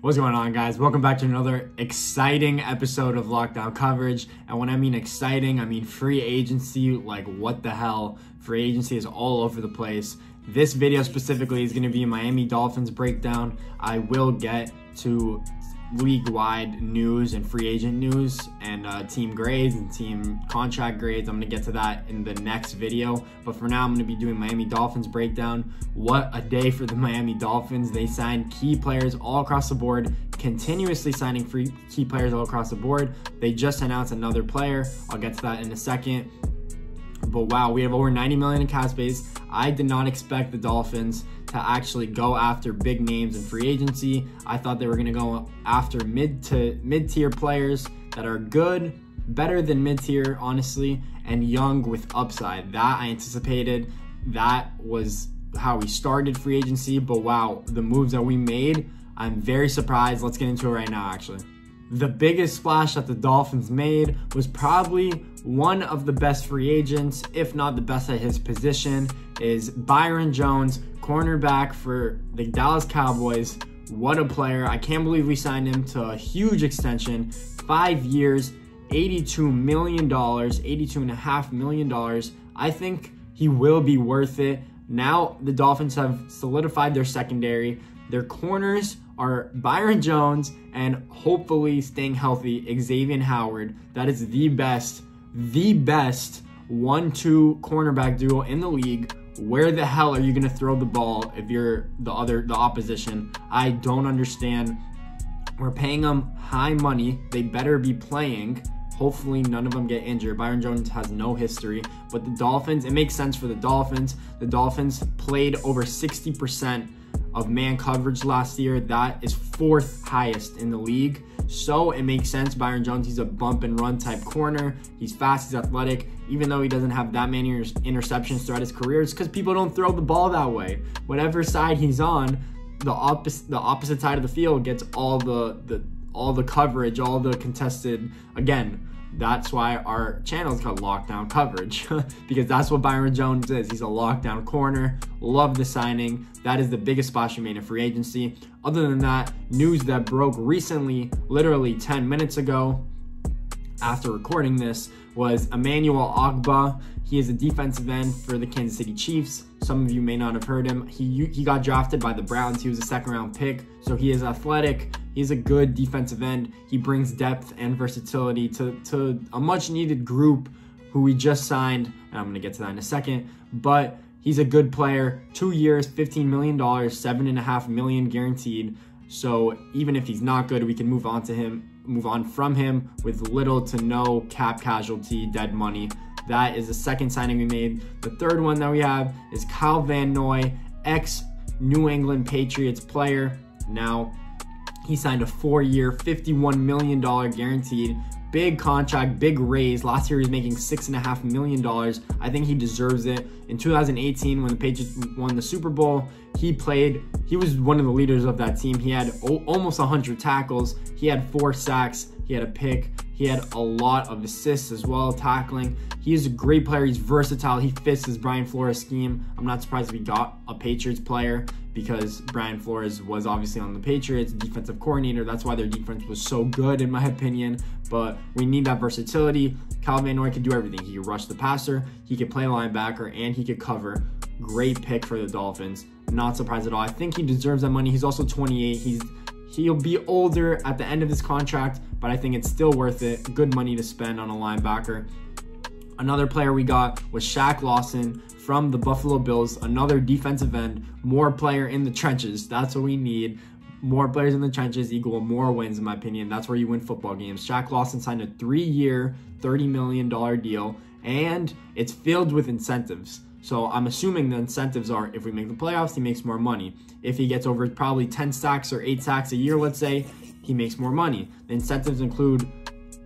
What's going on, guys? Welcome back to another exciting episode of Lockdown Coverage. And when I mean exciting, I mean free agency. Like, what the hell? Free agency is all over the place. This video specifically is going to be a Miami Dolphins breakdown. I will get to league-wide news and free agent news and team grades and team contract grades. I'm going to get to that in the next video, but for now I'm going to be doing Miami Dolphins breakdown. What a day for the Miami Dolphins. They signed key players all across the board, continuously signing free key players all across the board. They just announced another player. I'll get to that in a second, but wow, we have over 90 million in cap space. I did not expect the Dolphins to actually go after big names in free agency. I thought they were gonna go after mid-tier players that are good, better than mid-tier, honestly, and young with upside. That I anticipated. That was how we started free agency, but wow, the moves that we made, I'm very surprised. Let's get into it right now, actually. The biggest splash that the Dolphins made was probably one of the best free agents, if not the best at his position, is Byron Jones, cornerback for the Dallas Cowboys. What a player. I can't believe we signed him to a huge extension, 5 years, $82 million, $82.5 million. I think he will be worth it. Now the Dolphins have solidified their secondary. Their corners are Byron Jones and, hopefully staying healthy, Xavien Howard. That is the best 1-2 cornerback duo in the league. Where the hell are you going to throw the ball if you're the opposition? I don't understand. We're paying them high money. They better be playing. Hopefully none of them get injured. Byron Jones has no history, but the Dolphins, it makes sense for the Dolphins. The Dolphins played over 60% of man coverage last year. That is 4th highest in the league. So it makes sense. Byron Jones, he's a bump and run type corner. He's fast, he's athletic. Even though he doesn't have that many interceptions throughout his career, it's because people don't throw the ball that way. Whatever side he's on, the opposite side of the field gets all the coverage, all the contested. Again, that's why our channel is called Lockdown Coverage, because that's what Byron Jones is. He's a lockdown corner. Love the signing. That is the biggest splash we made in free agency. Other than that, news that broke recently, literally 10 minutes ago after recording this, was Emmanuel Ogbah. He is a defensive end for the Kansas City Chiefs. Some of you may not have heard him. He got drafted by the Browns. He was a second-round pick, so he is athletic. He's a good defensive end. He brings depth and versatility to a much-needed group who we just signed, and I'm going to get to that in a second, but he's a good player. 2 years, $15 million, $7.5 million guaranteed, so even if he's not good, we can move on from him with little to no cap casualty, dead money. That is the second signing we made. The third one that we have is Kyle Van Noy, ex-New England Patriots player. Now, he signed a 4-year, $51 million guaranteed. Big contract, big raise. Last year he was making $6.5 million. I think he deserves it. In 2018, when the Patriots won the Super Bowl, he was one of the leaders of that team. He had almost 100 tackles. He had 4 sacks. He had a pick. He had a lot of assists as well, tackling. He is a great player. He's versatile. He fits his Brian Flores scheme. I'm not surprised we got a Patriots player, because Brian Flores was obviously on the Patriots, defensive coordinator. That's why their defense was so good, in my opinion. But we need that versatility. Kyle Van Noy could do everything. He could rush the passer, he could play linebacker, and he could cover. Great pick for the Dolphins. Not surprised at all. I think he deserves that money. He's also 28. He'll be older at the end of his contract, but I think it's still worth it. Good money to spend on a linebacker. Another player we got was Shaq Lawson from the Buffalo Bills, another defensive end. More player in the trenches. That's what we need. More players in the trenches equal more wins, in my opinion. That's where you win football games. Shaq Lawson signed a 3-year, $30 million deal, and it's filled with incentives. So I'm assuming the incentives are, if we make the playoffs, he makes more money. If he gets over probably 10 sacks or 8 sacks a year, let's say, he makes more money. The incentives include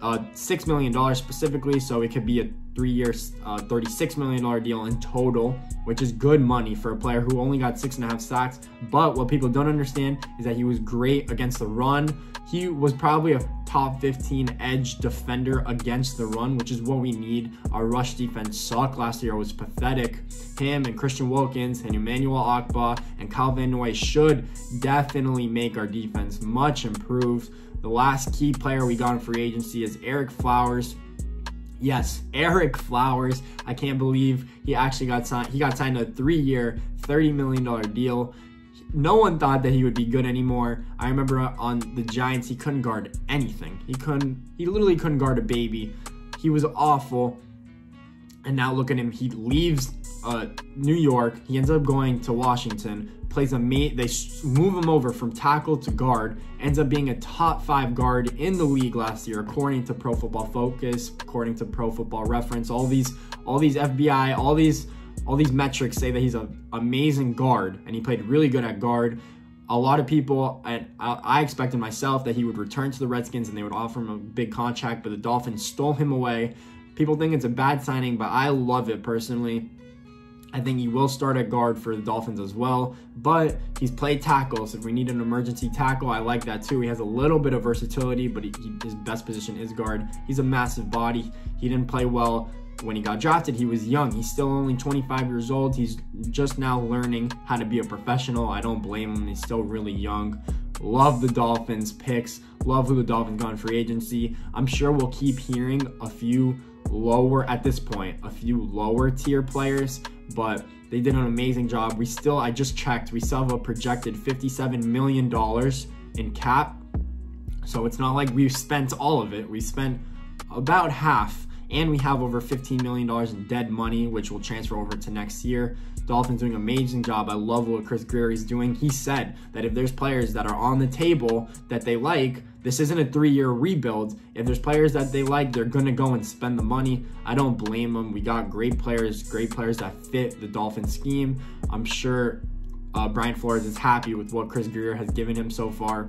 $6 million specifically, so it could be a 3-year, $36 million deal in total, which is good money for a player who only got 6.5 sacks. But what people don't understand is that he was great against the run. He was probably a top 15 edge defender against the run, which is what we need. Our rush defense sucked last year. It was pathetic. Him and Christian Wilkins and Emmanuel Ogbah and Kyle Van Noy should definitely make our defense much improved. The last key player we got in free agency is Eric Flowers. Yes, Eric Flowers. I can't believe he actually got signed. He got signed to a 3-year, $30 million deal. No one thought that he would be good anymore. I remember on the Giants, he couldn't guard anything. He literally couldn't guard a baby. He was awful. And now look at him. He leaves New York. He ends up going to Washington. They move him over from tackle to guard, ends up being a top 5 guard in the league last year, according to Pro Football Focus, according to Pro Football Reference. All these FBI, all these metrics say that he's an amazing guard, and he played really good at guard. A lot of people, and I expected myself, that he would return to the Redskins and they would offer him a big contract, but the Dolphins stole him away. People think it's a bad signing, but I love it personally. I think he will start at guard for the Dolphins as well, but he's played tackles. If we need an emergency tackle, I like that too. He has a little bit of versatility, but his best position is guard. He's a massive body. He didn't play well when he got drafted. He was young. He's still only 25 years old. He's just now learning how to be a professional. I don't blame him. He's still really young. Love the Dolphins picks. Love who the Dolphins got in free agency. I'm sure we'll keep hearing a few lower, at this point, a few lower tier players, but they did an amazing job. I just checked, we still have a projected $57 million in cap. So it's not like we've spent all of it. We spent about half, and we have over $15 million in dead money, which will transfer over to next year. Dolphins doing an amazing job. I love what Chris Greer is doing. He said that if there's players that are on the table that they like, this isn't a 3-year rebuild. If there's players that they like, they're going to go and spend the money. I don't blame them. We got great players that fit the Dolphins scheme. I'm sure Brian Flores is happy with what Chris Greer has given him so far.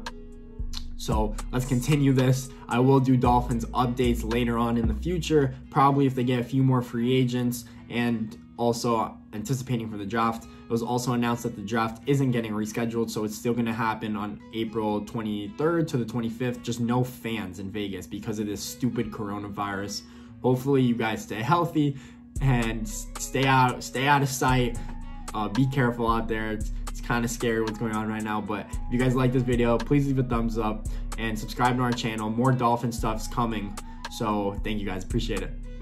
So let's continue this. I will do Dolphins updates later on in the future, probably if they get a few more free agents, and also anticipating for the draft. It was also announced that the draft isn't getting rescheduled, so it's still going to happen on April 23rd to the 25th. Just no fans in Vegas because of this stupid coronavirus. Hopefully you guys stay healthy and stay out of sight. Be careful out there. It's kind of scary what's going on right now, but if you guys like this video, please leave a thumbs up and subscribe to our channel. More Dolphin stuff's coming, so thank you guys, appreciate it.